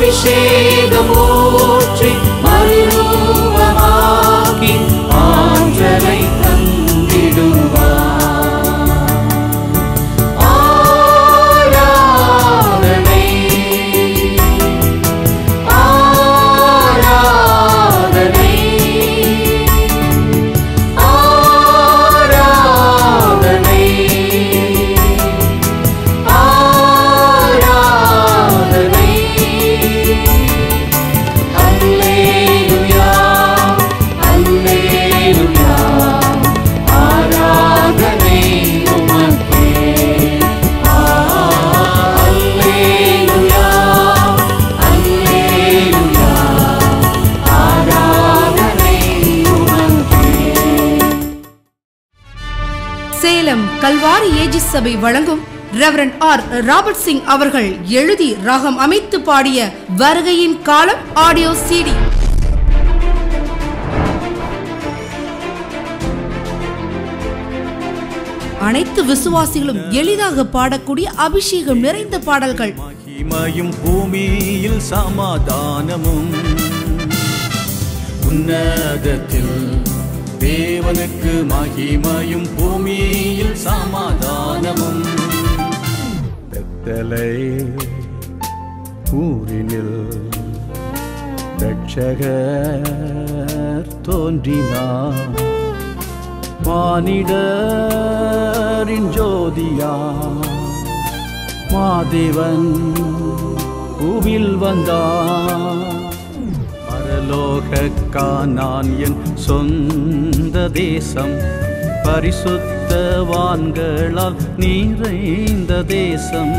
அபிஷேகம் ஊற்றி மறுரூபமாக்கி ஆற்றலை தந்திடுவார். ஆராதனை ஆராதனை ஆராதனை ஆராதனை. அல்லேலூயா அல்லேலூயா ஆராதனை உமக்கே. அல்லேலூயா அல்லேலூயா ஆராதனை உமக்கே. சேலம் கல்வாரி ஏஜிஸ் சபை வழங்கும் ரெவரண்ட் ஆர் ராபர்ட் சிங் அவர்கள் எழுதி ராகம் அமைத்து பாடிய வருகையின் காலம் ஆடியோ சிடி. அனைத்து விசுவாசிகளும் எளிதாக பாடக்கூடிய அபிஷேகம் நிறைந்த பாடல்கள். மகிமையும் பூமியில் சமாதானமும் உன்னதத்தில் தேவனுக்கு மகிமையும் பூமியில் சமாதானமும். பெத்தலை ஊரினில் ரட்சகர் தோன்றினார். மானிடரின் ஜோதியா மாதேவன் பூவில் வந்தார். பரலோகக்கானான் என் சொந்த தேசம், பரிசுத்தவான்களால் நிறைந்த தேசம்.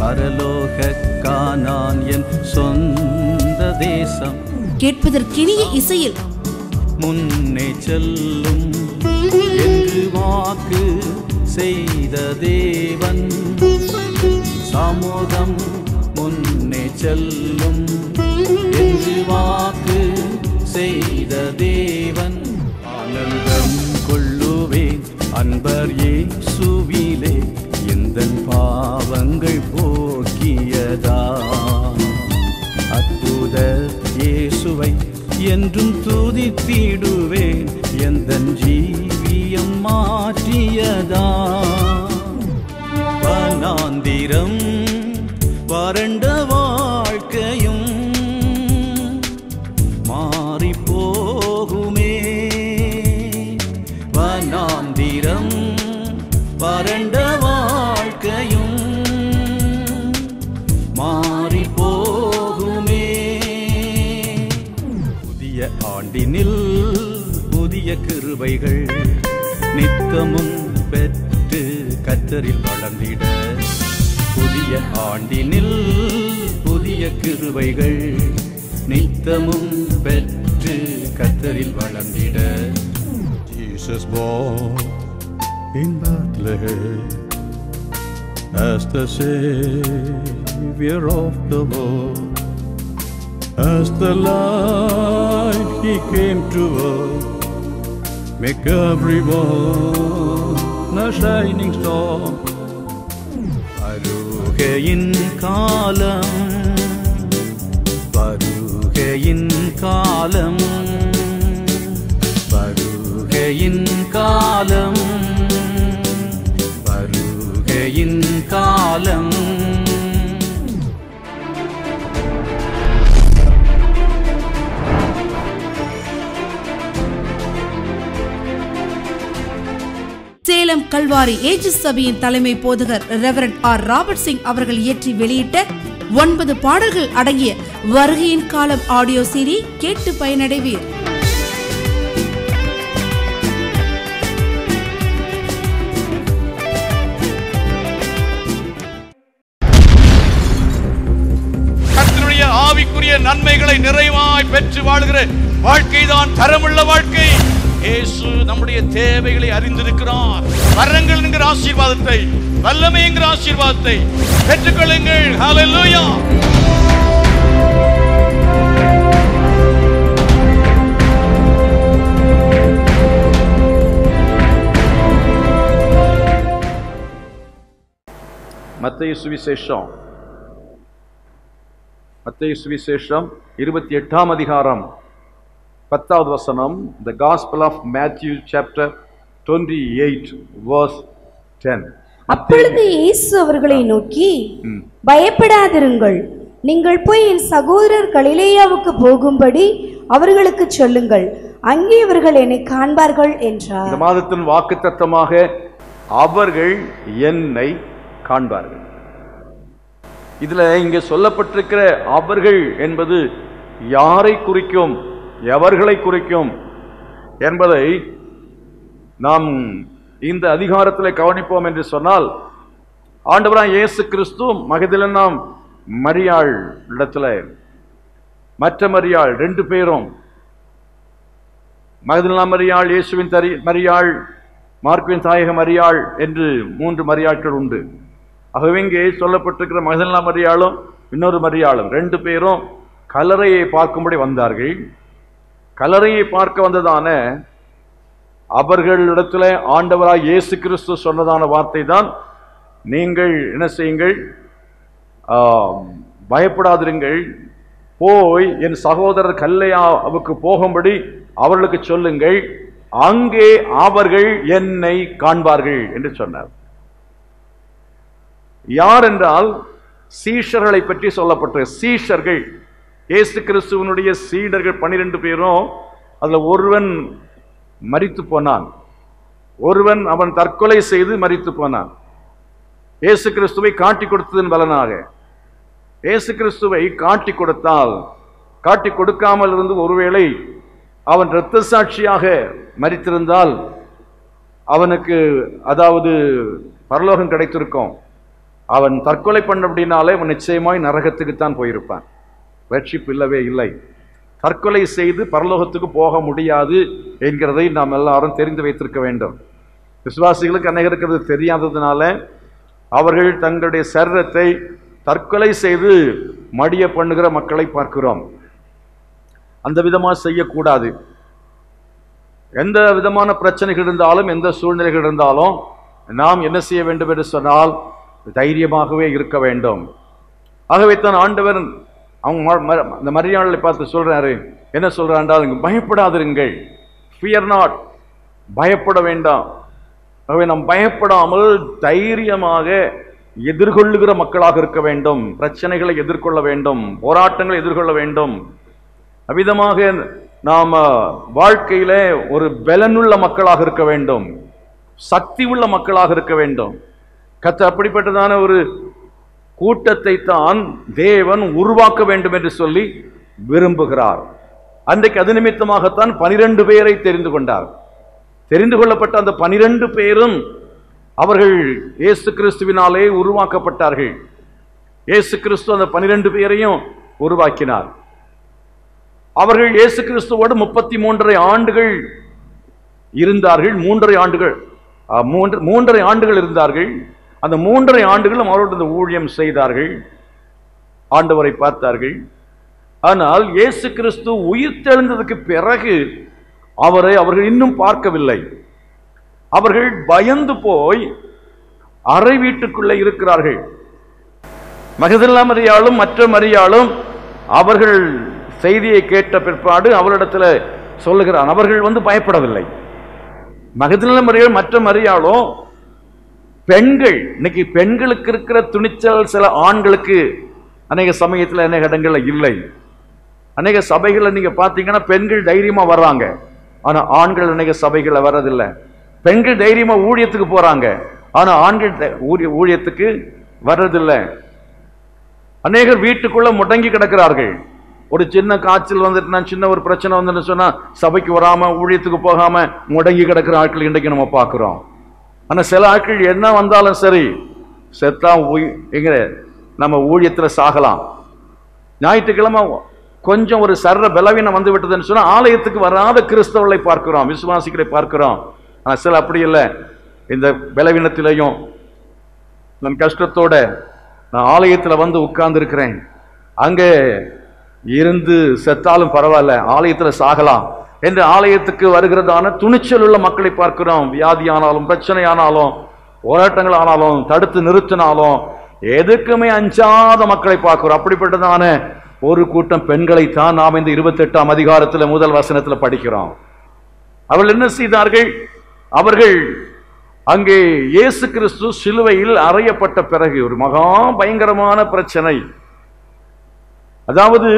பரலோகக்கானான் என் சொந்த தேசம் கேட்பதற்கினிய இசையில் முன்னே செல்லும் என்று வாக்கு செய்த தேவன். சமூகம் முன்னே செல்லும் என்று வாக்கு செய்த தேவன். ஆனந்தம் கொள்ளுவேன் அன்பர் இயேசுவிலே, எந்தன் பாவங்கள் போக்கியதா. அற்புதர் இயேசுவை என்றும் துதித்திடுவேன், எந்தன் ஜீவியம் மாற்றியதா. வனாந்திரம் வறண்ட வாழ்க்கையும் மாறி போகுமே. வனாந்திரம் வறண்ட வாழ்க்கையும் மாறி போகுமே. புதிய ஆண்டினில் புதிய கிருபைகள் நித்தமும் பெற்று கர்த்தரில் வளர்ந்திட. புதிய ஆண்டினில் புதிய கிருபைகள் நித்தமும் பெற்று கர்த்தரில் வளர்ந்திட. Jesus born in Bethlehem as the Savior of the world, as the light He came to earth, make everyone a shining star. வருகையின் காலம் வருகையின் காலம் வருகையின் காலம் வருகையின் காலம். சேலம் கல்வாரி ஏஜிஸ் சபையின் தலைமை போதகர் ரெவரண்ட் ஆர் ராபர்ட் சிங் அவர்கள் இயற்றி வெளியிட்ட 9 பாடல்கள் அடங்கிய வருகையின் காலம் ஆடியோ சீரி கேட்டு பயனடைவீர். நன்மைகளை நிறைவாய் பெற்று வாழ்கிற வாழ்க்கைதான் தரமுள்ள வாழ்க்கை. இயேசு நம்முடைய தேவைகளை அறிந்திருக்கிறார். வரங்கள் என்கிற ஆசீர்வாதத்தை, வல்லமை என்கிற ஆசீர்வாதத்தை பெற்றுக்கொள்ளுங்கள். ஹல்லேலூயா. மத்தேயு சுவிசேஷம் மத்தேயு சுவிசேஷம் 28ஆம் அதிகாரம் 10வது வசனம். The Gospel of Matthew chapter 28 verse 10. அப்பொழுது இயேசு அவர்களை நோக்கி, பயப்படாதிருங்கள், நீங்கள் போய் என் சகோதரர் கலிலேயாவுக்கு போகும்படி அவர்களுக்கு சொல்லுங்கள், அங்கே அவர்கள் என்னை காண்பார்கள் என்றார். இந்த மாதத்தின் வாக்குத்தத்தமாக அவர்கள் என்னை காண்பார்கள். இதுல இங்கே சொல்லப்பட்டிருக்கிற அவர்கள் என்பது யாரை குறிக்கும், எவர்களை குறிக்கும் என்பதை நாம் இந்த அதிகாரத்தில் கவனிப்போம் என்று சொன்னால், ஆண்டவராய் இயேசு கிறிஸ்து மகதலேனா மரியாள் இடத்துல, மற்ற மரியாள் ரெண்டு பேரும், மகதலேனா மரியாள், இயேசுவின் தரி மரியாள், மார்க்குவின் தாயக மரியாள் என்று மூன்று மரியாள்கள் உண்டு. ஆகவே இங்கே சொல்லப்பட்டிருக்கிற மகதலேனா மரியாளும் இன்னொரு மரியாளும் ரெண்டு பேரும் கல்லறையை பார்க்கும்படி வந்தார்கள். கல்லறையை பார்க்க வந்ததான அவர்களிடத்துல ஆண்டவராய் இயேசு கிறிஸ்து சொன்னதான வார்த்தை தான், நீங்கள் என்ன செய்யுங்கள், பயப்படாதிருங்கள், போய் என் சகோதரர் கல்லேயாவுக்கு போகும்படி அவர்களுக்கு சொல்லுங்கள், அங்கே அவர்கள் என்னை காண்பார்கள் என்று சொன்னார். யார் என்றால் சீஷர்களை பற்றி சொல்லப்பட்ட சீஷர்கள், இயேசு கிறிஸ்துவனுடைய சீடர்கள் 12 பேரும். அதுல ஒருவன் மரித்து போனான், ஒருவன் அவன் தற்கொலை செய்து மரித்து போனான். இயேசு கிறிஸ்துவை காட்டி கொடுத்ததன் பலனாக, இயேசு கிறிஸ்துவை காட்டி கொடுத்தால், காட்டி கொடுக்காமல் இருந்து ஒருவேளை அவன் இரத்த சாட்சியாக மரித்திருந்தால் அவனுக்கு அதாவது பரலோகம் கிடைத்திருக்கும். அவன் தற்கொலை பண்ண அப்படின்னாலே அவன் நிச்சயமாய் நரகத்துக்குத்தான் போயிருப்பான், ரட்சிப்பு இல்லவே இல்லை. தற்கொலை செய்து பரலோகத்துக்கு போக முடியாது என்கிறதை நாம் எல்லாரும் தெரிந்து வைத்திருக்க வேண்டும். விசுவாசிகளுக்கு அநேகருக்கு தெரியாததுனால அவர்கள் தங்களுடைய சரீரத்தை தற்கொலை செய்து மடிய பண்ணுகிற மக்களை பார்க்கிறோம். அந்த விதமாக செய்யக்கூடாது. எந்த விதமான பிரச்சனைகள் இருந்தாலும், எந்த சூழ்நிலைகள் இருந்தாலும் நாம் என்ன செய்ய வேண்டும் என்று சொன்னால் தைரியமாகவே இருக்க வேண்டும். ஆகவே தான் ஆண்டவர் அவங்க அந்த மரியாதை பார்த்து சொல்றாரு, என்ன சொல்றாண்டால், பயப்படாதிருங்கள், ஃபியர் நாட், பயப்பட வேண்டாம். ஆகவே நாம் பயப்படாமல் தைரியமாக எதிர்கொள்ளுகிற மக்களாக இருக்க வேண்டும், பிரச்சனைகளை எதிர்கொள்ள வேண்டும், போராட்டங்களை எதிர்கொள்ள வேண்டும். அவ்விதமாக நாம் வாழ்க்கையில ஒரு பலனுள்ள மக்களாக இருக்க வேண்டும், சக்தி உள்ள மக்களாக இருக்க வேண்டும். கர்த்தர் அப்படிப்பட்டதான ஒரு கூட்டத்தை தான் தேவன் உருவாக்க வேண்டும் என்று சொல்லி விரும்புகிறார். அன்றைக்கு அது நிமித்தமாகத்தான் 12 பேரை தெரிந்து கொண்டார். தெரிந்து கொள்ளப்பட்ட அந்த 12 பேரும் அவர்கள் இயேசு கிறிஸ்துவினாலே உருவாக்கப்பட்டார்கள். இயேசு கிறிஸ்து அந்த 12 பேரையும் உருவாக்கினார். அவர்கள் இயேசு கிறிஸ்துவோடு 33.5 ஆண்டுகள் இருந்தார்கள். 3.5 ஆண்டுகள் இருந்தார்கள். அந்த 3.5 ஆண்டுகளும் அவரோடு ஊழியம் செய்தார்கள், ஆண்டவரை பார்த்தார்கள். ஆனால் இயேசு கிறிஸ்து உயிர் தெழுந்ததுக்கு பிறகு அவரை அவர்கள் இன்னும் பார்க்கவில்லை. அவர்கள் பயந்து போய் அறை வீட்டுக்குள்ளே இருக்கிறார்கள். மகதலேனா மரியாளும் மற்ற மரியாளும் அவர்கள் செய்தியை கேட்ட பிற்பாடு அவரிடத்தில் சொல்லுகிறான், அவர்கள் பயப்படவில்லை. மகதலேனா மரியாளும் மற்ற மரியாளும் பெண்கள். இன்னைக்கு பெண்களுக்கு இருக்கிற துணிச்சல் சில ஆண்களுக்கு அநேக சமயத்தில் அநேக இடங்களில் இல்லை. அநேக சபைகளில் நீங்கள் பார்த்தீங்கன்னா பெண்கள் தைரியமாக வர்றாங்க, ஆனால் ஆண்கள் அநேக சபைகளில் வர்றதில்லை. பெண்கள் தைரியமாக ஊழியத்துக்கு போகிறாங்க, ஆனால் ஆண்கள் ஊழியத்துக்கு வர்றதில்லை. அநேகர் வீட்டுக்குள்ளே முடங்கி கிடக்கிறார்கள். ஒரு சின்ன காய்ச்சல் வந்துட்டுனா, சின்ன ஒரு பிரச்சனை வந்துன்னு சொன்னால் சபைக்கு வராமல் ஊழியத்துக்கு போகாமல் முடங்கி கிடக்கிற ஆட்கள் இன்றைக்கு நம்ம பார்க்குறோம். ஆனால் சில ஆட்கள் என்ன வந்தாலும் சரி, செத்தான் நம்ம ஊழியத்தில் சாகலாம். ஞாயிற்றுக்கிழமை கொஞ்சம் ஒரு சர்ற பலவீனம் வந்து விட்டதுன்னு சொன்னால் ஆலயத்துக்கு வராத கிறிஸ்தவர்களை பார்க்கிறோம், விசுவாசிகளை பார்க்கிறோம். ஆனால் சில அப்படி இல்லை, இந்த பலவீனத்திலையும் நம் கஷ்டத்தோட நான் ஆலயத்தில் வந்து உட்கார்ந்துருக்கிறேன், அங்கே இருந்து செத்தாலும் பரவாயில்ல, ஆலயத்தில் சாகலாம் என்று ஆலயத்துக்கு வருகிறதான துணிச்சல் உள்ள மக்களை பார்க்கிறோம். வியாதியானாலும் பிரச்சனையானாலும் போராட்டங்கள் ஆனாலும் தடுத்து நிறுத்தினாலும் எதுக்குமே அஞ்சாத மக்களை பார்க்கிறோம். அப்படிப்பட்டதான ஒரு கூட்டம் பெண்களைத்தான் நாம் இந்த 28ஆம் அதிகாரத்தில் முதல் வசனத்தில் படிக்கிறோம். அவள் என்ன செய்தார்கள்? அவர்கள் அங்கே இயேசு கிறிஸ்து சிலுவையில் அறையப்பட்ட பிறகு ஒரு மகா பயங்கரமான பிரச்சனை, அதாவது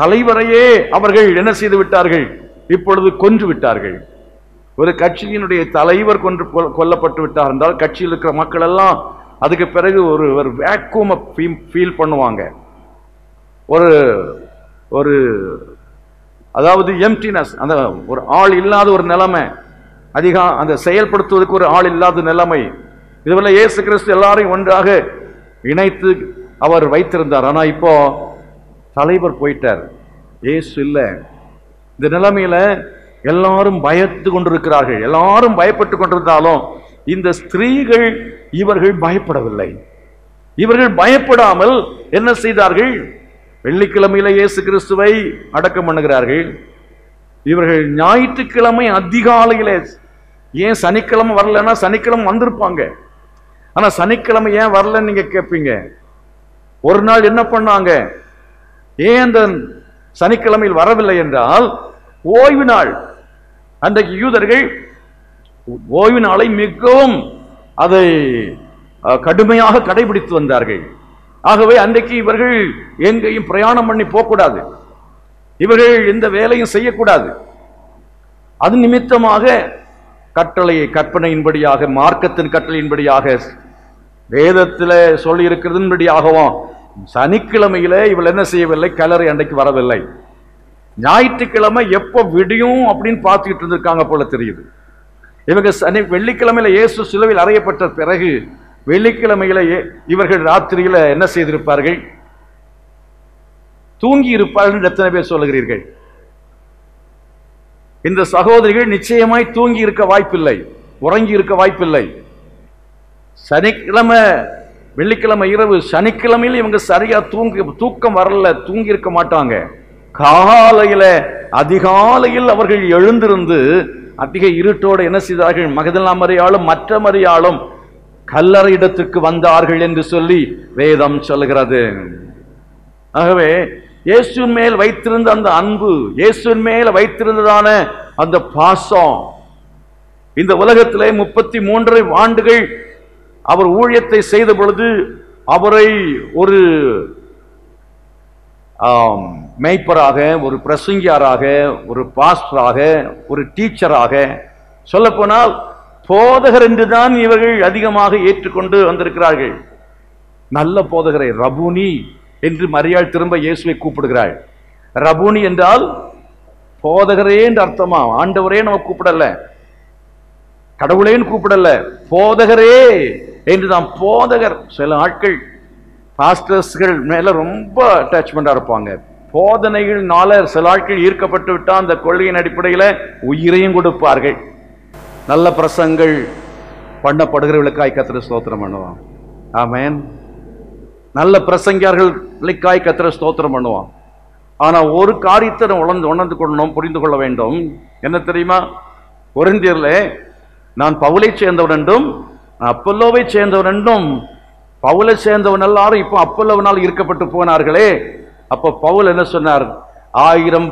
தலைவரையே அவர்கள் என்ன செய்து விட்டார்கள்? இப்பொழுது கொன்று விட்டார்கள். ஒரு கட்சியினுடைய தலைவர் கொல்லப்பட்டு விட்டார் என்றால் கட்சியில் இருக்கிற மக்கள் எல்லாம் அதுக்கு பிறகு ஒரு வேக்கூமை ஃபீல் பண்ணுவாங்க, ஒரு ஒரு அதாவது எம்டினஸ், அந்த ஒரு ஆள் இல்லாத ஒரு நிலைமை, அதிகம் அந்த செயல்படுத்துவதற்கு ஒரு ஆள் இல்லாத நிலைமை. இதுவரை இயேசு கிறிஸ்து எல்லாரையும் ஒன்றாக இணைத்து அவர் வைத்திருந்தார். ஆனால் இப்போ தலைவர் போயிட்டார், இயேசு இல்லை. இந்த நிலைமையில எல்லாரும் பயந்து கொண்டிருக்கிறார்கள், எல்லாரும் பயப்பட்டு கொண்டிருந்தாலும் இந்த ஸ்திரீகள் இவர்கள் பயப்படவில்லை. இவர்கள் பயப்படாமல் என்ன செய்தார்கள்? வெள்ளிக்கிழமையில இயேசு கிறிஸ்துவை அடக்கம் பண்ணுகிறார்கள். இவர்கள் ஞாயிற்றுக்கிழமை அதிகாலையில, ஏன் சனிக்கிழமை வரலன்னா சனிக்கிழமை வந்திருப்பாங்க, ஆனா சனிக்கிழமை ஏன் வரலன்னு நீங்க கேட்பீங்க. ஒரு நாள் என்ன பண்ணாங்க? ஏன் அந்த சனிக்கிழமையில் வரவில்லை என்றால் ஓய்வு நாள். அன்றைக்கு யூதர்கள் ஓய்வு நாளை மிகவும் அதை கடுமையாக கடைபிடித்து வந்தார்கள். ஆகவே அன்றைக்கு இவர்கள் எங்கேயும் பிரயாணம் பண்ணி போகக்கூடாது, இவர்கள் எந்த வேலையும் செய்யக்கூடாது. அது நிமித்தமாக கட்டளையை, கற்பனையின்படியாக, மார்க்கத்தின் கட்டளையின்படியாக, வேதத்தில் சொல்லி இருக்கிறதுபடியாகவும் சனிக்கிழமையில இவள் என்ன செய்யவில்லை? கலரை அன்றைக்கு வரவில்லை. ஞாயிற்றுக்கிழமை எப்போ விடியும் அப்படின்னு பார்த்துக்கிட்டு இருந்திருக்காங்க போல தெரியுது இவங்க. வெள்ளிக்கிழமையில இயேசு சிலுவையில் அறையப்பட்ட பிறகு வெள்ளிக்கிழமையில இவர்கள் ராத்திரியில என்ன செய்திருப்பார்கள்? தூங்கி இருப்பார்கள். எத்தனை பேர் சொல்லுகிறீர்கள்? இந்த சகோதரிகள் நிச்சயமாய் தூங்கி இருக்க வாய்ப்பில்லை, உறங்கி இருக்க வாய்ப்பில்லை. சனிக்கிழமை, வெள்ளிக்கிழமை இரவு, சனிக்கிழமையில் இவங்க சரியா தூக்கம் வரல, தூங்கி இருக்க மாட்டாங்க. காலையில அதிகாலையில் அவர்கள் எழுந்திருந்து அதிக இருட்டோடு என்ன செய்தார்கள்? மகதலேனா மரியாளும் மற்ற மரியாளும் கல்லறை இடத்துக்கு வந்தார்கள் என்று சொல்லி வேதம் சொல்கிறது. ஆகவே இயேசுவின் மேல் வைத்திருந்த அந்த அன்பு, இயேசுவின் மேல் வைத்திருந்ததான அந்த பாசம், இந்த உலகத்திலே 33 ஆண்டுகள் அவர் ஊழியத்தை செய்த பொழுது அவரை ஒரு மேய்ப்பராக, ஒரு பிரசங்கியாராக, ஒரு பாஸ்டராக, ஒரு டீச்சராக, சொல்லப்போனால் போதகர் என்றுதான் இவர்கள் அதிகமாக ஏற்றுக்கொண்டு வந்திருக்கிறார்கள். நல்ல போதகரை, ரபுனி என்று மரியாள் திரும்ப இயேசுவை கூப்பிடுகிறாள். ரபுனி என்றால் போதகரே என்று அர்த்தமா. ஆண்டவரே நம்ம கூப்பிடல, கடவுளேன்னு கூப்பிடல, போதகரே என்று தான். போதகர் சில ஆட்கள் பாஸ்டர்ஸ்கள் மேல ரொம்ப அட்டாச்மெண்டா இருப்பாங்க. போதனைகள்னால சில ஆட்கள் ஈர்க்கப்பட்டு விட்டா அந்த கொள்கையின் அடிப்படையில் உயிரையும் கொடுப்பார்கள். நல்ல பிரசங்கள் பண்ணப்படுகிறவர்களுக்காய் கர்த்தர் ஸ்தோத்திரம் பண்ணுவான். ஆமென். நல்ல பிரசங்கியார்களுக்காய் கர்த்தர் ஸ்தோத்திரம் பண்ணுவான். ஆனா ஒரு காரியத்தை உணர்ந்து கொள்ளணும், புரிந்து கொள்ள வேண்டும். என்ன தெரியுமா? கொரிந்தியர்ல நான் பவுலை சேர்ந்தவன் என்றும் அப்பல்லோவை சேர்ந்தவன் என்றும், பவுலை சேர்ந்தவன் எல்லாரும் இப்போ அப்பல்லோவனால் ஈர்க்கப்பட்டு போனார்களே, அப்போ பவுல் என்ன சொன்னார்? 1000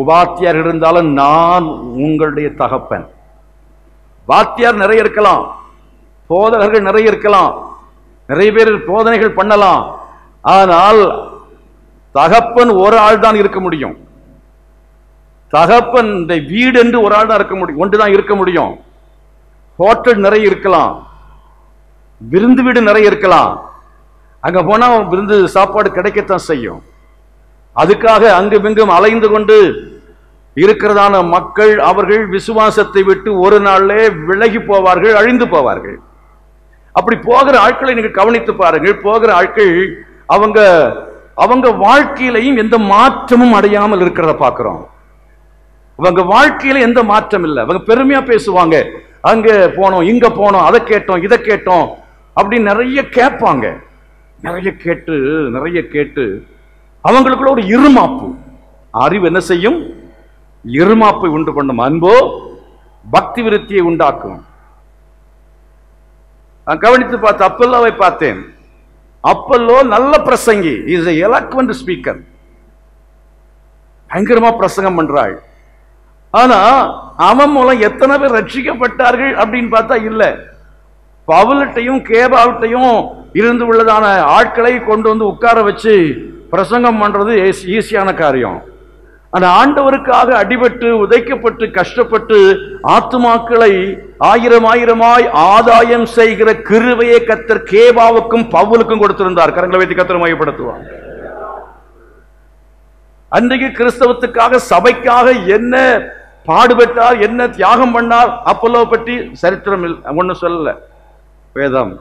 உபாத்தியார் இருந்தாலும் நான் உங்களுடைய தகப்பன். வாத்தியார் நிறைய இருக்கலாம், போதகர்கள் நிறைய இருக்கலாம், நிறைய பேர் போதனைகள் பண்ணலாம், ஆனால் தகப்பன் ஒரு ஆள் தான் இருக்க முடியும். தகப்பன் இந்த வீடு என்று ஒரு ஆள் தான் இருக்க முடியும், ஒன்று தான் இருக்க முடியும். ஹோட்டல் நிறைய இருக்கலாம், விருந்து வீடு நிறைய இருக்கலாம், அங்க போனா விருந்து சாப்பாடு கிடைக்கத்தான் செய்யும். அதுக்காக அங்கும் இங்கும் அலைந்து கொண்டு இருக்கிறதான மக்கள் அவர்கள் விசுவாசத்தை விட்டு ஒரு நாளே விலகி போவார்கள், அழிந்து போவார்கள். அப்படி போகிற ஆட்களை நீங்கள் கவனித்து பாருங்கள். போகிற ஆட்கள் அவங்க அவங்க வாழ்க்கையிலையும் எந்த மாற்றமும் அடையாமல் இருக்கிறத பார்க்கிறோம். அவங்க வாழ்க்கையில எந்த மாற்றம் இல்லை. அவங்க பெருமையா பேசுவாங்க, அங்க போனோம், இங்க போனோம், அதை கேட்டோம், இதை கேட்டோம் அப்படின்னு நிறைய கேட்பாங்க. நிறைய கேட்டு அவங்களுக்குள்ள ஒரு இருமாப்பு. அறிவு என்ன செய்யும்? இருமாப்பை உண்டு பண்ணும். அன்போ பக்தி விருத்தியை உண்டாக்கும். நான் கவனித்து பார்த்த அப்பல்லாவை பார்த்தேன். அப்பல்லோ நல்ல பிரசங்கி, இஸ் எ எலக்வென்ட் ஸ்பீக்கர், பயங்கரமா பிரசங்கம் பண்றாள். ஆனா அவன் மூலம் எத்தனை பேர் ரட்சிக்கப்பட்டார்கள் அப்படின்னு பார்த்தா இல்லை. பவுல்ட்டையும் கேபாவிட்டையும் இருந்து உள்ளதான ஆட்களை கொண்டு வந்து உட்கார வச்சு பிரசங்கம் பண்றது ஈஸியான காரியம். அந்த ஆண்டவருக்காக அடிபட்டு உதைக்கப்பட்டு கஷ்டப்பட்டு ஆத்துமாக்களை ஆயிரம் ஆயிரமாய் ஆதாயம் செய்கிற கிருபையை கர்த்தர் கேபாவுக்கும் பவுலுக்கும் கொடுத்திருந்தார். கரங்களை வைத்து கர்த்தர் மகிமைப்படுத்துவார். அன்றைக்கு கிறிஸ்தவத்துக்காக சபைக்காக என்ன பாடுபட்டார், என்ன தியாகம் பண்ணார், அப்பல்லோ பற்றி சரித்திரம் ஒன்றும் சொல்லல வேதம்.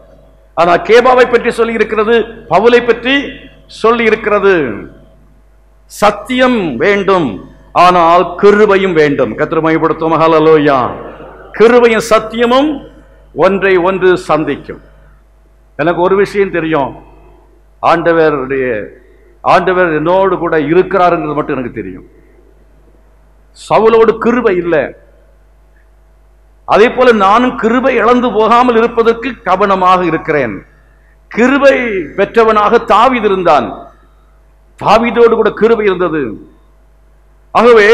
ஆனா கேபாவை பற்றி சொல்லி இருக்கிறது, பவுலை பற்றி சொல்லி இருக்கிறது. சத்தியம் வேண்டும், ஆனால் கிருபையும் வேண்டும். கர்த்தர் மகிமைப்படுத்தும். ஹல்லேலூயா. கிருபையும் சத்தியமும் ஒன்றை ஒன்று சந்திக்கும். எனக்கு ஒரு விஷயம் தெரியும், ஆண்டவர் என்னோடு கூட இருக்கிறாருங்கிறது மட்டும் எனக்கு தெரியும். சவுலோடு கிருபை இல்லை, அதே போல நானும் கிருபை இழந்து போகாமல் இருப்பதற்கு கவனமாக இருக்கிறேன். கிருபை பெற்றவனாக தாவீது இருந்தான், தாவீதோடு கூட கிருபை இருந்தது. ஆகவே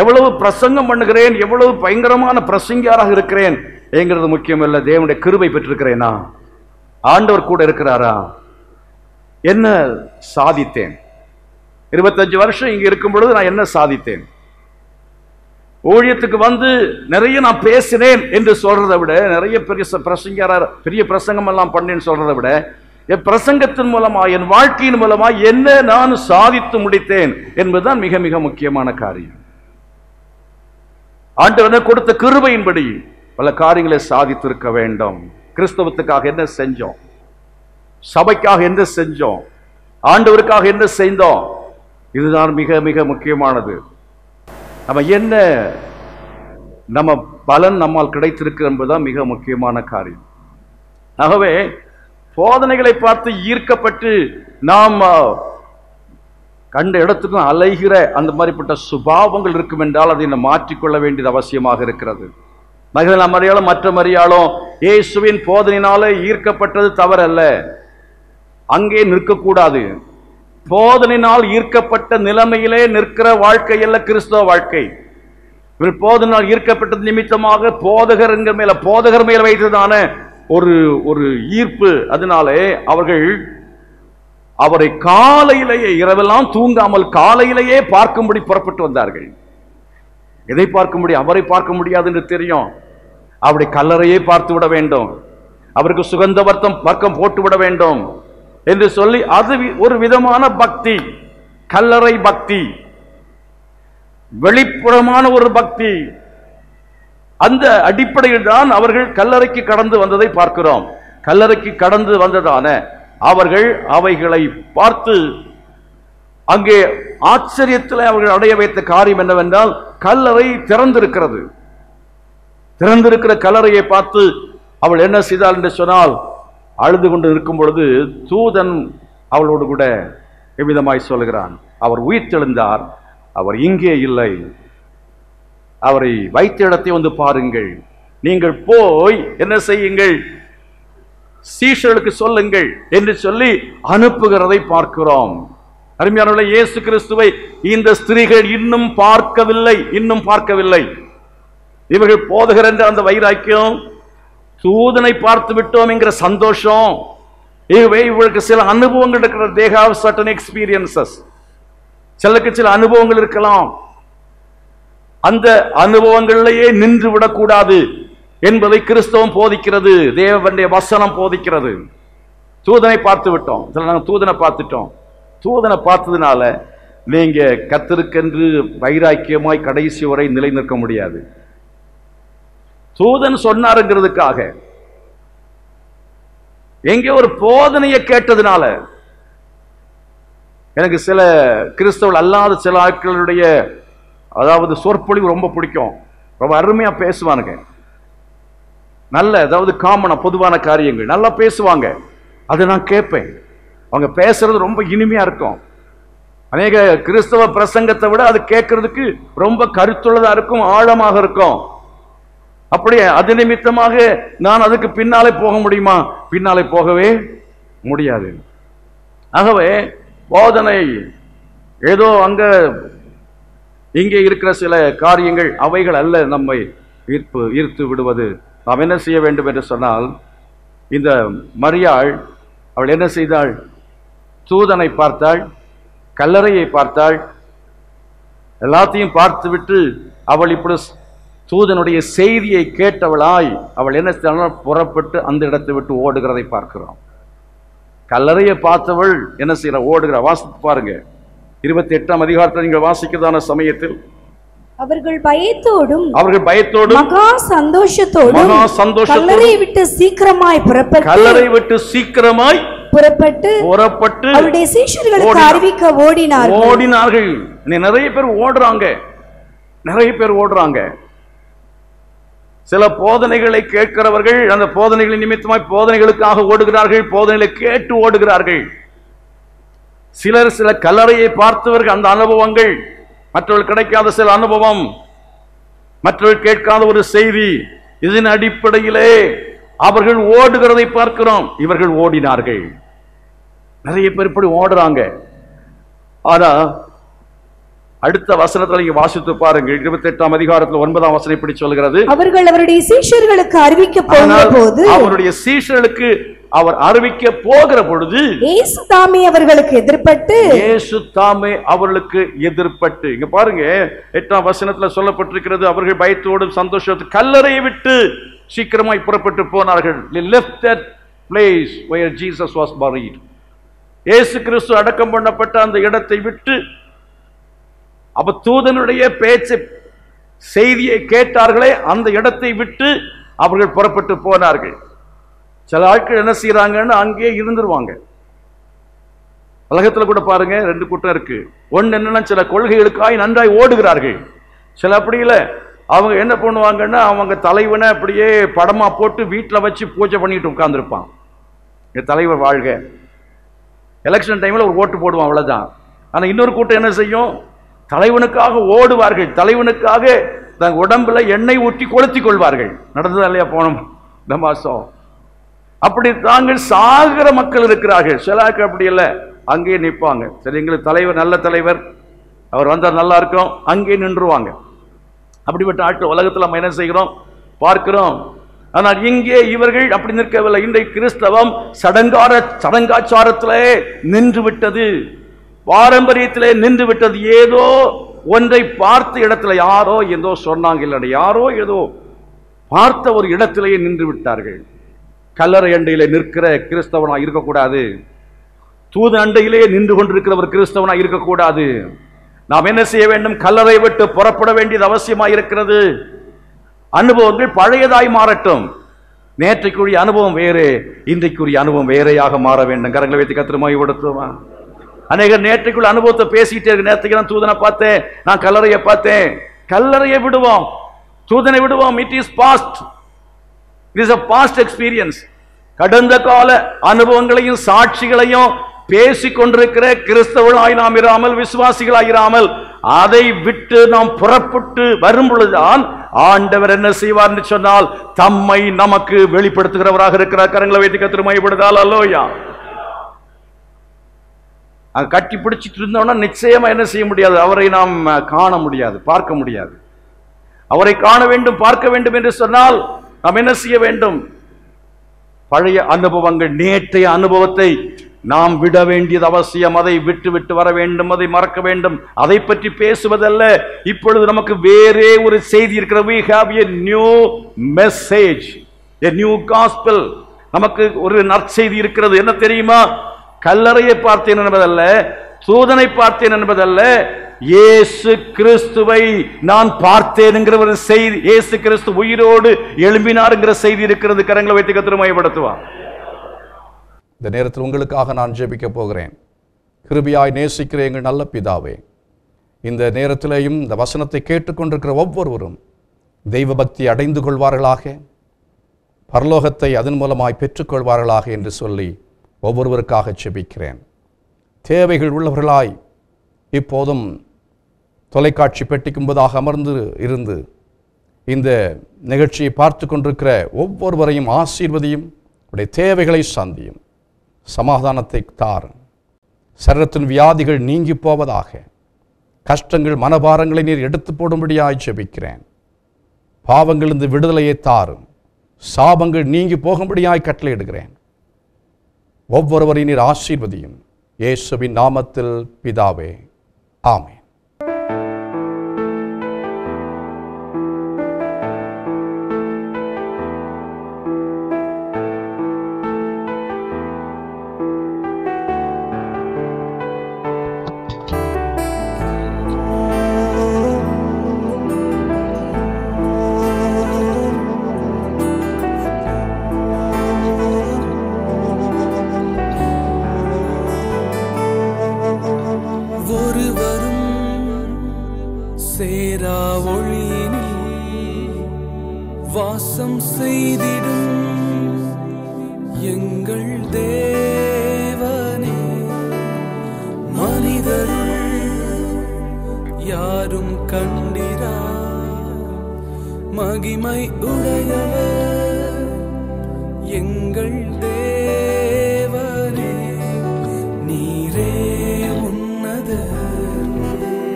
எவ்வளவு பிரசங்கம் பண்ணுகிறேன், எவ்வளவு பயங்கரமான பிரசங்கியாராக இருக்கிறேன் என்கிறது முக்கியம் இல்லை, தேவனுடைய கிருபை பெற்றிருக்கிறேனா, ஆண்டவர் கூட இருக்கிறாரா, என்ன சாதித்தேன். 25 வருஷம் இங்கே இருக்கும் பொழுது நான் என்ன சாதித்தேன், ஊழியத்துக்கு வந்து நிறைய நான் பேசினேன் என்று சொல்றதை விட, நிறைய பெரிய பிரசங்கார பெரிய பிரசங்கம் எல்லாம் பண்ணேன்னு சொல்றதை விட, என் பிரசங்கத்தின் மூலமா என் வாழ்க்கையின் மூலமா என்ன நான் சாதித்து முடித்தேன் என்பதுதான் மிக மிக முக்கியமான காரியம். ஆண்டவர் கொடுத்த கிருபையின்படி பல காரியங்களை சாதித்திருக்க வேண்டும். கிறிஸ்தவத்துக்காக என்ன செஞ்சோம், சபைக்காக என்ன செஞ்சோம், ஆண்டவருக்காக என்ன செய்தோம், இதுதான் மிக மிக முக்கியமானது. நம்ம என்ன நம்ம பலன் நம்மால் கிடைத்திருக்கிறது என்பதுதான் மிக முக்கியமான காரியம். ஆகவே போதனைகளை பார்த்து ஈர்க்கப்பட்டு நாம் கண்ட இடத்துக்கும் அலைகிற அந்த மாதிரிப்பட்ட சுபாவங்கள் இருக்கும் என்றால் அதை நாம் மாற்றிக்கொள்ள வேண்டியது அவசியமாக இருக்கிறது. மகிழ்ந்த மரியாளும் மற்ற மரியாளும் இயேசுவின் போதனையினாலே ஈர்க்கப்பட்டது தவறல்ல, அங்கே நிற்கக்கூடாது. போதனையினால் ஈர்க்கப்பட்ட நிலைமையிலே நிற்கிற வாழ்க்கை அல்ல கிறிஸ்தவ வாழ்க்கை. இவர் போதனால் ஈர்க்கப்பட்டது நிமித்தமாக போதகருங்க மேல போதகர் மேல வைத்ததான ஒரு ஒரு ஈர்ப்பு, அதனாலே அவர்கள் அவரை காலையிலேயே இரவெல்லாம் தூங்காமல் காலையிலேயே பார்க்கும்படி புறப்பட்டு வந்தார்கள். எதை பார்க்க முடியும், அவரை பார்க்க முடியாது என்று தெரியும். அவருடைய கல்லறையை பார்த்து விட வேண்டும், அவருக்கு சுகந்த வர்க்கம் போட்டு விட வேண்டும் என்று சொல்லி, அது ஒரு விதமான பக்தி, கல்லறை பக்தி, வெளிப்புறமான ஒரு பக்தி. அந்த அடிப்படையில் தான் அவர்கள் கல்லறைக்கு கடந்து வந்ததை பார்க்கிறோம். கல்லறைக்கு கடந்து வந்ததான அவர்கள் அவைகளை பார்த்து அங்கே ஆச்சரியத்தில் அவர்கள் அடைய வைத்த காரியம் என்னவென்றால், கல்லறை திறந்திருக்கிறது. திறந்திருக்கிற கல்லறையை பார்த்து அவள் என்ன செய்தாள் என்று சொன்னால், அழுது கொண்டு இருக்கும் பொழுது தூதன் அவளோடு கூட எவ்விதமாய் சொல்கிறான், அவர் உயிர்த்தெழுந்தார், அவர் இங்கே இல்லை, அவரை வைத்த இடத்தை வந்து பாருங்கள், நீங்கள் போய் என்ன செய்யுங்கள், சீஷர்களுக்கு சொல்லுங்கள் என்று சொல்லி அனுப்புகிறதை பார்க்கிறோம். அருமையான இயேசு கிறிஸ்துவை இந்த ஸ்திரீகள் இன்னும் பார்க்கவில்லை, இன்னும் பார்க்கவில்லை. இவர்கள் போதுகிற அந்த வைராக்கியம், தூதனை பார்த்து விட்டோம் என்கிற சந்தோஷம், இவர்களுக்கு சில அனுபவங்கள் இருக்கிற, தே ஹேவ் சர்டன் எக்ஸ்பீரியன்சஸ், சிலருக்கு சில அனுபவங்கள் இருக்கலாம். அந்த அனுபவங்களிலேயே நின்று விடக்கூடாது என்பதை கிறிஸ்தவம் போதிக்கிறது, தேவனுடைய வசனம் போதிக்கிறது. தூதனை பார்த்து விட்டோம், நாங்கள் தூதனை பார்த்துட்டோம், தூதனை பார்த்ததுனால நீங்க கர்த்தருக்கென்று வைராக்கியமாய் கடைசி வரை நிலை நிற்க முடியாது. தூதன் சொன்னாருங்கிறதுக்காக எங்கே ஒரு போதனையை கேட்டதுனால, எனக்கு சில கிறிஸ்தவர்கள் அல்லாத சில ஆட்களுடைய அதாவது சொற்பொழிவு ரொம்ப பிடிக்கும், ரொம்ப அருமையா பேசுவானுங்க, நல்ல அதாவது காமனா பொதுவான காரியங்கள் நல்லா பேசுவாங்க, அதை நான் கேட்பேன். அவங்க பேசுறது ரொம்ப இனிமையா இருக்கும், அநேக கிறிஸ்தவ பிரசங்கத்தை விட அது கேட்கறதுக்கு ரொம்ப கருத்துள்ளதா இருக்கும், ஆழமாக இருக்கும். அப்படியே அது நிமித்தமாக நான் அதுக்கு பின்னாலே போக முடியுமா, பின்னாலே போகவே முடியாது. ஆகவே போதனை ஏதோ அங்க இங்கே இருக்கிற சில காரியங்கள் அவைகள் அல்ல நம்மை ஈர்த்து விடுவது. நாம் என்ன செய்ய வேண்டும் என்று சொன்னால், இந்த மரியாள் அவள் என்ன செய்தாள்? தூதனை பார்த்தாள், கல்லறையை பார்த்தாள், எல்லாத்தையும் பார்த்துவிட்டு அவள் இப்படி தூதனுடைய செய்தியை கேட்டவளாய் அவள் என்ன செய்தாள்? புறப்பட்டு அந்த இடத்தை விட்டு ஓடுகிறதை பார்க்கிறோம். கல்லறையை பார்த்தவள் என்ன செய்கிறாள்? ஓடுகிறாள். வாசித்து பாருங்க, 28ஆம் அதிகாரத்தை நீங்கள் வாசிக்கிறதான சமயத்தில் அவர்கள் பயத்தோடும் மகா சந்தோஷத்தோடும் கல்லறையை விட்டு சீக்கிரமாய் புறப்பட்டு அவருடைய சீஷர்களுக்கு அறிவிக்க ஓடினார்கள். நிறைய பேர் ஓடுறாங்க. சில போதனைகளை கேட்கிறவர்கள் அந்த போதனைகளின் நிமித்தமாய் போதனைகளுக்காக ஓடுகிறார்கள், போதனைகளை கேட்டு ஓடுகிறார்கள். சிலர் சில கல்லறையை பார்த்தவர்கள், அந்த அனுபவங்கள், மற்றவர்கள் கிடைக்காத சில அனுபவம், மற்றவர்கள் கேட்காத ஒரு செய்தி, இதன் அடிப்படையிலே அவர்கள் ஓடுகிறதை பார்க்கிறோம். இவர்கள் ஓடினார்கள். நிறைய பேர் இப்படி ஓடுறாங்க. ஆனா அடுத்த வசனத்தில் இங்க வாசித்து பாருங்கள், 28ஆம் அதிகாரத்தில் 9ஆம் வசனம் இப்படி சொல்கிறது, அவர்கள் அவருடைய சீஷர்களுக்கு அறிவிக்க போகும்போது அவருடைய சீஷர்களுக்கு அவர் அறிவிக்க போகிற பொழுது இயேசு தாமே அவர்களுக்கு எதிர்பட்டு இங்க பாருங்க 8ஆம் வசனத்துல சொல்லப்பட்டிருக்கிறது, அவர்கள் பயத்தோடும் சந்தோஷத்தோடும் கல்லறையை விட்டு சீக்கிரமாய் புறப்பட்டு போனார்கள். இயேசு கிறிஸ்து அடக்கம் பண்ணப்பட்ட அந்த இடத்தை விட்டு அப்ப தூதனுடைய பேச்சு செய்தியை கேட்டார்களே, அந்த இடத்தை விட்டு அவர்கள் புறப்பட்டு போனார்கள். சில ஆட்கள் என்ன செய்யறாங்கன்னு அங்கேயே இருந்துருவாங்க. உலகத்தில் கூட பாருங்க, ரெண்டு கூட்டம் இருக்கு. ஒன்று என்னன்னா, சில கொள்கைகளுக்காய் நன்றாய் ஓடுகிறார்கள். சில அப்படி இல்லை, அவங்க என்ன பண்ணுவாங்கன்னா, அவங்க தலைவனை அப்படியே படமா போட்டு வீட்டில் வச்சு பூஜை பண்ணிட்டு உட்கார்ந்துருப்பான். என் தலைவர் வாழ்க, எலெக்ஷன் டைம்ல ஒரு ஓட்டு போடுவான், அவ்வளவுதான். ஆனா இன்னொரு கூட்டம் என்ன செய்யும்? தலைவனுக்காக ஓடுவார்கள், தலைவனுக்காக தங்கள் உடம்புல எண்ணெய் ஊற்றி கொளுத்தி கொள்வார்கள். நடந்ததா இல்லையா போனோம் இந்த மாசம்? அப்படி தாங்கள் சாகிற மக்கள் இருக்கிறார்கள். சிலாக்கு அப்படி இல்லை, அங்கேயே நிற்பாங்க. சரி, எங்களுக்கு தலைவர் நல்ல தலைவர், அவர் வந்தால் நல்லா இருக்கும், அங்கேயே நின்றுவாங்க. அப்படிப்பட்ட ஆட்கள் உலகத்தில் நம்ம என்ன செய்கிறோம் பார்க்கிறோம். ஆனால் இங்கே இவர்கள் அப்படி நிற்கவில்லை. இன்றைக்கு கிறிஸ்தவம் சடங்காச்சாரத்திலே நின்று விட்டது, பாரம்பரியத்திலே நின்று விட்டது. ஏதோ ஒன்றை பார்த்த இடத்துல யாரோ ஏதோ சொன்னாங்க, இல்லை யாரோ ஏதோ பார்த்த ஒரு இடத்திலேயே நின்று விட்டார்கள். கல்லறை அண்டையிலே நிற்கிற கிறிஸ்தவனா இருக்கக்கூடாது, தூது அண்டையிலேயே நின்று கொண்டிருக்கிற ஒரு கிறிஸ்தவனா இருக்கக்கூடாது. நாம் என்ன செய்ய வேண்டும்? கல்லறை விட்டு புறப்பட வேண்டியது அவசியமாக இருக்கிறது. அனுபவங்கள் பழையதாய் மாறட்டும். நேற்றைக்குரிய அனுபவம் வேறு, இன்றைக்குரிய அனுபவம் வேறையாக மாற வேண்டும். கரங்களை வைத்து கத்திரமாய் கொடுத்துமா. அநேகர் நேற்றைக்குள்ள அனுபவத்தை பேசிக்கிட்டே இருக்கு. நேற்றைக்கு நான் தூதனை பார்த்தேன், நான் கல்லறையை பார்த்தேன். கல்லறையை விடுவோம், தூதனை விடுவோம். It is past, it is a past experience. கடந்த கால அனுபவங்களையும் சாட்சிகளையும் பேசிக் கொண்டிருக்கிற கிறிஸ்தவர்களாய் நாம் இராமல், விசுவாசிகளாய் இராமல், அதை விட்டு நாம் புறப்பட்டு வரும் பொழுதுதான் ஆண்டவர் என்ன செய்வார்னு சொன்னால் தம்மை நமக்கு வெளிப்படுத்துகிறவராக இருக்கிறார். கரங்களை வைத்து கத்திர மையப்படுதால் அல்லோயா. கட்டி பிடிச்சிட்டு இருந்தோம்னா நிச்சயமா என்ன செய்ய முடியாது? அவரை நாம் காண முடியாது, பார்க்க முடியாது. அவரை காண வேண்டும், பார்க்க வேண்டும் என்று சொன்னால் நாம் என்ன செய்ய வேண்டும்? பழைய அனுபவங்கள், நேற்றைய அனுபவத்தை நாம் விட வேண்டியது அவசியம். அதை விட்டு வர வேண்டும், அதை மறக்க வேண்டும். அதை பற்றி பேசுவதல்ல. இப்பொழுது நமக்கு வேறே ஒரு செய்தி இருக்கிறது. We have a new message, a new gospel. நமக்கு ஒரு நற்செய்தி இருக்கிறது. என்ன தெரியுமா? கல்லறையை பார்த்தேன் என்பதல்ல, தூதனை பார்த்தேன் என்பதல்ல, இயேசு கிறிஸ்துவை நான் பார்த்தேன் என்கிற ஒரு செய்தி, இயேசு கிறிஸ்து உயிரோடு எழும்பினார் என்கிற செய்தி இருக்கிறது. கரங்களை வைத்து கர்த்தர் மகிமைப்படுத்துவார். இந்த நேரத்தில் உங்களுக்காக நான் ஜெபிக்க போகிறேன். கிருபையாய் நேசிக்கிற எங்கள் நல்ல பிதாவே, இந்த நேரத்திலேயும் இந்த வசனத்தை கேட்டுக்கொண்டிருக்கிற ஒவ்வொருவரும் தெய்வ பக்தி அடைந்து கொள்வார்களாக, பரலோகத்தை அதன் மூலமாய் பெற்றுக்கொள்வார்களாக என்று சொல்லி ஒவ்வொருவருக்காக ஜெபிக்கிறேன். தேவைகள் உள்ளவர்களாய் இப்போதும் தொலைக்காட்சி பெட்டிக்கும்பதாக அமர்ந்து இருந்து இந்த நிகழ்ச்சியை பார்த்து கொண்டிருக்கிற ஒவ்வொருவரையும் ஆசீர்வதியும், அவருடைய தேவைகளை சந்தியும், சமாதானத்தை தார். சரீரத்தின் வியாதிகள் நீங்கி போவதாக, கஷ்டங்கள் மனபாரங்களை நீர் எடுத்து போடும்படியாய் ஜெபிக்கிறேன். பாவங்கள் இந்த விடுதலையை தாரும், சாபங்கள் நீங்கி போகும்படியாய் கட்டளையிடுகிறேன். ஒவ்வொருவரையும் நீர் ஆசீர்வதியும். இயேசுவின் நாமத்தில் பிதாவே, ஆமென்.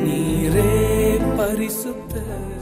நீரே பரிசுத்த